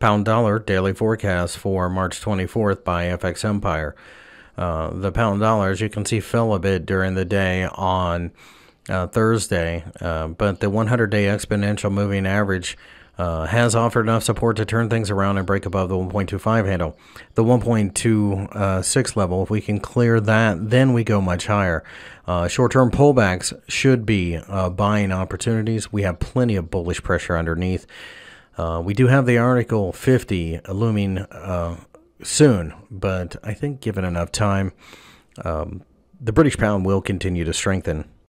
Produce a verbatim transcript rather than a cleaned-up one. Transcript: Pound dollar daily forecast for March twenty-fourth by F X Empire. Uh, the pound dollar, as you can see, fell a bit during the day on uh, Thursday, uh, but the one hundred day exponential moving average uh, has offered enough support to turn things around and break above the one point two five handle. The one point two six level, if we can clear that, then we go much higher. Uh, short-term pullbacks should be uh, buying opportunities. We have plenty of bullish pressure underneath. Uh, we do have the Article fifty looming uh, soon, but I think given enough time, um, the British pound will continue to strengthen.